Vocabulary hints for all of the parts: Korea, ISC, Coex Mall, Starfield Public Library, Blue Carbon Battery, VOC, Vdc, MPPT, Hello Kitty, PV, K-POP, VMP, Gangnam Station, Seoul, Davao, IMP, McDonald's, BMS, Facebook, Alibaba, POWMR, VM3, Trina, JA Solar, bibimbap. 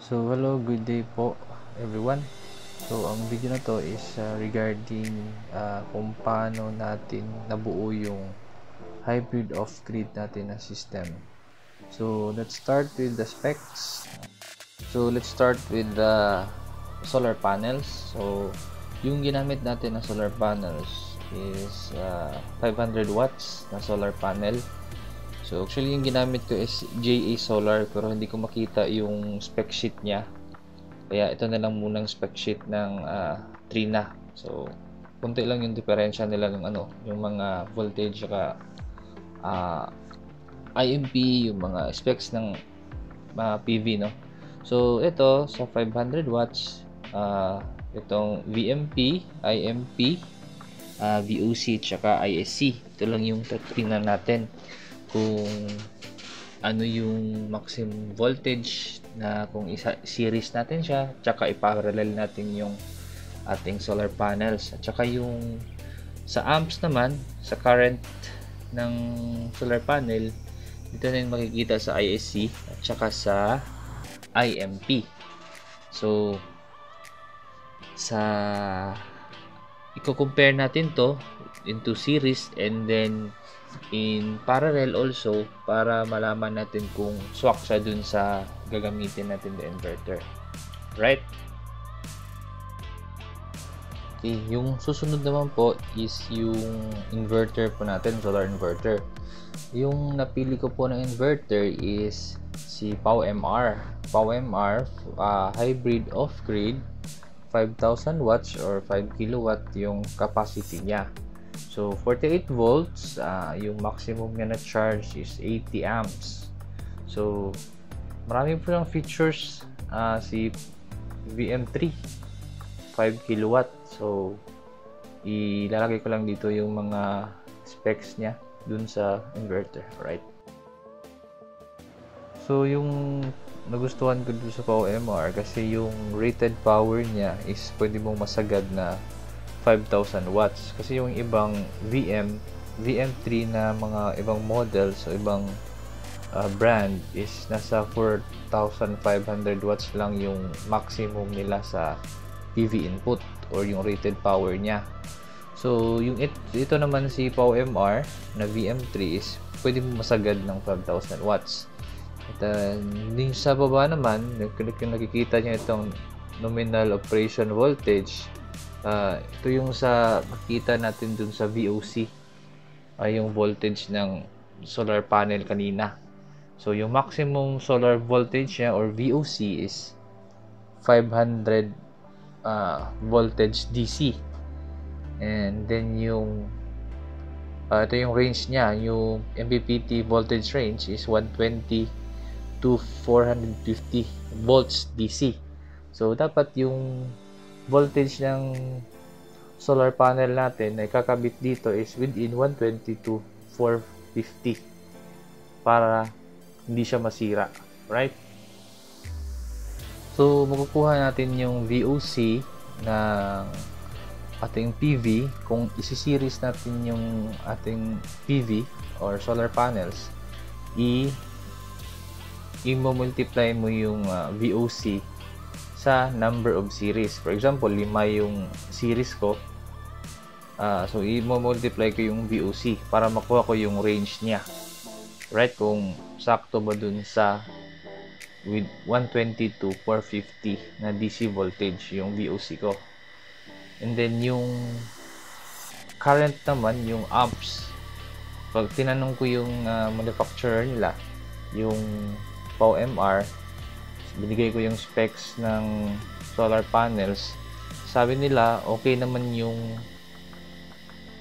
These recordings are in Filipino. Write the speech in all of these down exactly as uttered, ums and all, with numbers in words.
So hello, good day po everyone. So ang video na to is uh, regarding uh, kung paano natin nabuo yung hybrid off grid natin na system. So let's start with the specs. So let's start with the solar panels. So yung ginamit natin na solar panels is uh, five hundred watts na solar panel. So actually yung ginamit ko is J A Solar, pero hindi ko makita yung spec sheet niya, kaya ito na lang munang spec sheet ng uh, Trina. So konti lang yung diferensya nila ng ano, yung mga voltage saka uh, I M P, yung mga specs ng mga uh, P V, no. So ito sa five hundred watts, uh, itong V M P, I M P, uh, V O C, tsaka I S C. Ito lang yung tingnan natin kung ano yung maximum voltage na kung isa series natin siya, tsaka i-parallel natin yung ating solar panels. At tsaka yung sa amps naman, sa current ng solar panel, dito na yung makikita sa I S C at tsaka sa I M P. So sa i-compare natin to into series and then in parallel also para malaman natin kung swak siya dun sa gagamitin natin the inverter, right? Okay, yung susunod naman po is yung inverter po natin, solar inverter. Yung napili ko po ng inverter is si POWMR. POWMR, uh, hybrid off-grid, five thousand watts or five kilowatt yung capacity niya. So forty-eight volts, uh, yung maximum niya na charge is eighty amps. So marami po ng features uh, si V M three, five kilowatt. So ilalagay ko lang dito yung mga specs niya dun sa inverter, right? So yung nagustuhan ko dito sa POWMR kasi yung rated power niya is pwede mong masagad na five thousand watts, kasi yung ibang V M, V M three na mga ibang models o ibang uh, brand is nasa four thousand five hundred watts lang yung maximum nila sa P V input or yung rated power niya. So yung it, ito naman si POWMR na V M three is pwede mong masagad ng five thousand watts. At uh, din sa baba naman, yung nakikita nyo itong nominal operation voltage, uh, ito yung sa makita natin dun sa V O C, ay uh, yung voltage ng solar panel kanina. So yung maximum solar voltage niya or V O C is five hundred uh, voltage D C, and then yung uh, ito yung range niya, yung M P P T voltage range is one twenty to four fifty volts D C. So dapat yung voltage ng solar panel natin na ikakabit dito is within one twenty to four fifty para hindi siya masira, right? So makukuha natin yung V O C ng ating P V kung isiseries natin yung ating P V or solar panels. I i-multiply mo yung uh, V O C sa number of series. For example, lima yung series ko. Uh, so, i-multiply ko yung V O C para makuha ko yung range niya. Right? Kung sakto ba dun sa with one twenty to four fifty na D C voltage yung V O C ko. And then, yung current naman, yung amps. Pag tinanong ko yung uh, manufacturer nila, yung POWMR, binigay ko yung specs ng solar panels, sabi nila okay naman yung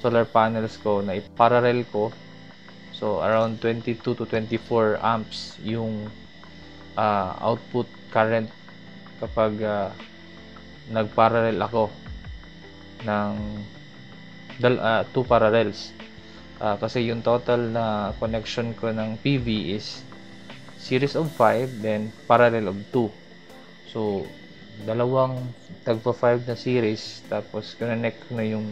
solar panels ko na i-parallel ko. So around twenty-two to twenty-four amps yung uh, output current kapag uh, nag-parallel ako ng uh, two parallels, uh, kasi yung total na connection ko ng P V is series of five, then parallel of two. So dalawang tagpa five na series, tapos connect na yung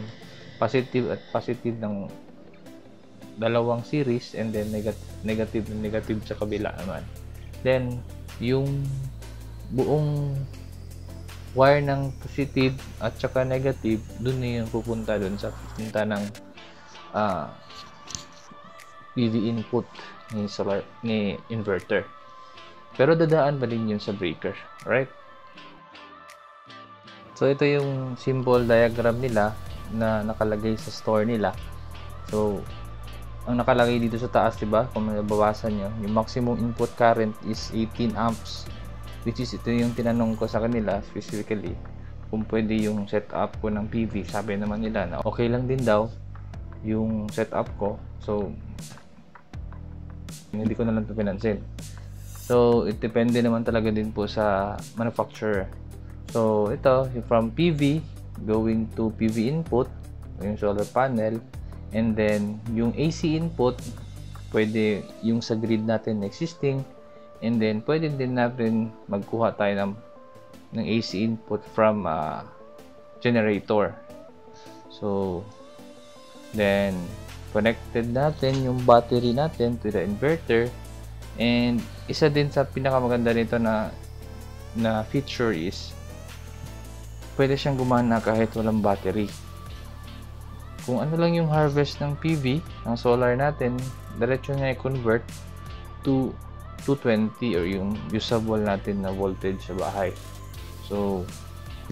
positive at positive ng dalawang series, and then negative negative, negative sa kabila naman. Then yung buong wire ng positive at saka negative, dun na yung pupunta dun sa pupunta ng uh, P V input ni solar, ni inverter. Pero dadaan pa rin yun sa breaker, right? So ito yung simple diagram nila na nakalagay sa store nila. So ang nakalagay dito sa taas, diba, kung nabawasan nyo, yung maximum input current is eighteen amps, which is ito yung tinanong ko sa kanila specifically kung pwede yung setup ko ng P V. Sabi naman nila na okay lang din daw yung setup ko, so hindi ko na lang ito pinansin. So it depende naman talaga din po sa manufacturer. So ito, from P V going to P V input, yung solar panel. And then, yung A C input, pwede yung sa grid natin existing. And then, pwede din natin magkuha tayo ng, ng A C input from uh, generator. So, then, connected natin yung battery natin to the inverter. And, isa din sa pinakamaganda nito na, na feature is, pwede siyang gumana kahit walang battery. Kung ano lang yung harvest ng P V, ng solar natin, diretso niya i-convert to two twenty or yung usable natin na voltage sa bahay. So,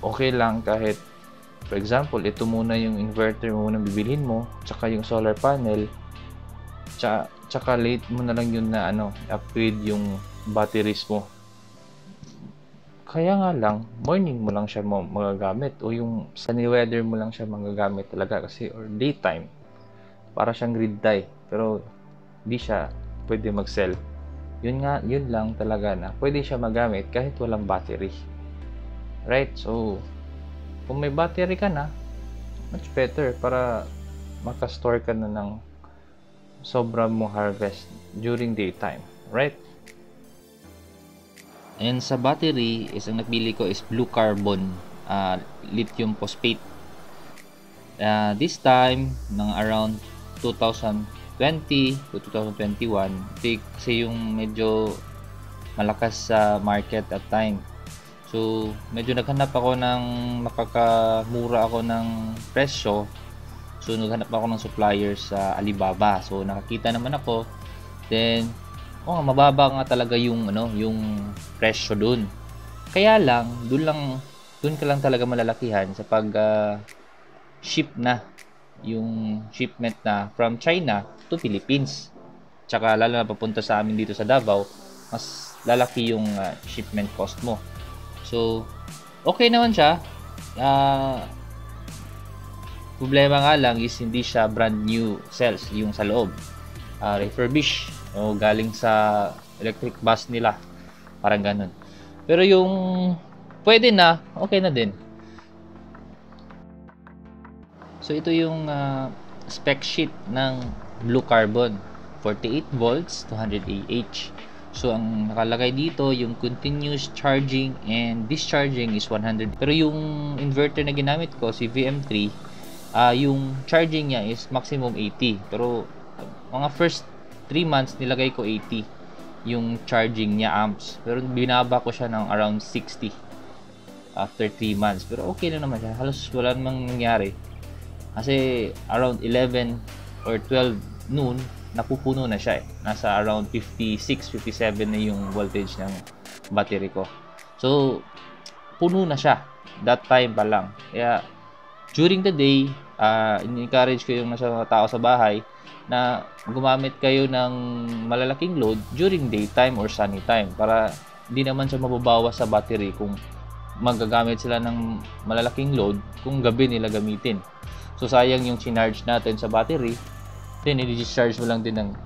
okay lang kahit, for example, ito muna yung inverter mo muna bibilhin mo, tsaka yung solar panel, tsaka, tsaka late mo na lang yun na ano, upgrade yung batteries mo. Kaya nga lang, morning mo lang siya magagamit o yung sunny weather mo lang siya magagamit talaga kasi, or daytime, para siyang grid tie pero di siya pwede mag-sell. Yun nga, yun lang talaga na pwede siya magamit kahit walang battery, right? So kung may battery ka na, much better para makastore ka na ng sobra mong harvest during daytime, right? And sa battery, is ang nabili ko is Blue Carbon uh, Lithium Phosphate. Uh, this time, ng around twenty twenty to twenty twenty-one, kasi yung medyo malakas sa market at time. So, medyo naghanap ako ng makakamura ako ng presyo. So, naghanap ako ng suppliers sa Alibaba. So, nakakita naman ako. Then, oh, mababa nga talaga yung ano, yung presyo doon. Kaya lang, doon lang doon ka lang talaga malalakihan sa pag uh, ship na yung shipment na from China to Philippines. Tsaka lalo na papunta sa amin dito sa Davao, mas lalaki yung uh, shipment cost mo. So, okay naman siya. Uh, problema nga lang is hindi siya brand new cells yung sa loob. Uh, refurbished o galing sa electric bus nila, parang ganun. Pero yung pwede na, okay na din. So ito yung uh, spec sheet ng Blue Carbon, forty-eight volts two hundred A H. So ang nakalagay dito, yung continuous charging and discharging is one hundred. Pero yung inverter na ginamit ko, si V M three, uh, yung charging niya is maximum eighty, pero mga first three months nilagay ko eighty yung charging niya amps, pero binaba ko siya ng around sixty after three months. Pero okay na naman siya, halos wala namang nangyari kasi around eleven or twelve noon napupuno na siya eh. Nasa around fifty-six fifty-seven na yung voltage ng battery ko, so puno na siya that time pa lang. Kaya during the day, uh, in-encourage ko yung mga tao sa bahay na gumamit kayo ng malalaking load during daytime or sunny time para hindi naman siya mababawas sa battery kung magagamit sila ng malalaking load kung gabi nila gamitin. So sayang yung sinarge natin sa battery, then i-discharge mo lang din ng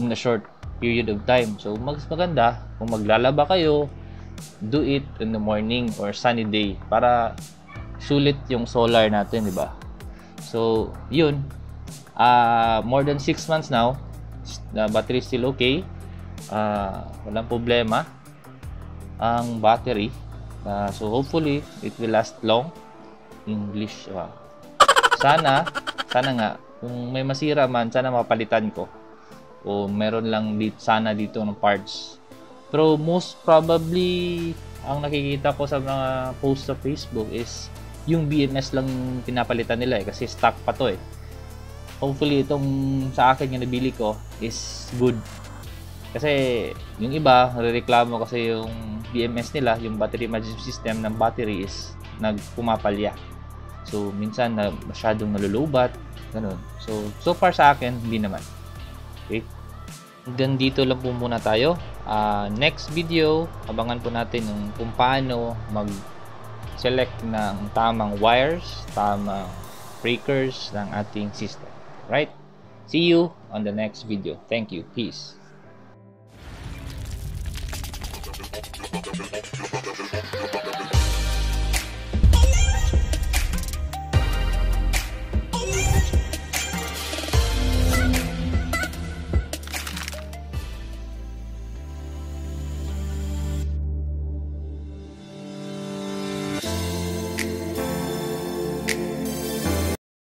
in a short period of time. So mas maganda kung maglalaba kayo, do it in the morning or sunny day para sulit yung solar natin, di ba? So yun. Uh, more than six months now, the battery is still okay, uh, walang problema ang battery, uh, so hopefully it will last long. English, wow. sana sana nga kung may masira man, sana mapalitan ko o meron lang dito, sana dito ng parts Pero most probably, ang nakikita ko sa mga post sa Facebook is yung B M S lang pinapalitan nila eh, kasi stock pa to eh. Hopefully, itong sa akin yung nabili ko is good. Kasi yung iba, nare-reklamo kasi yung B M S nila, yung battery management system ng battery is nagpumapalya. So, minsan na masyadong nalulubat, ganun. So, so far sa akin, hindi naman. Okay? Then dito lang po muna tayo. Uh, next video, abangan po natin yung kung paano mag-select ng tamang wires, tamang breakers ng ating system. Right? See you on the next video. Thank you. Peace.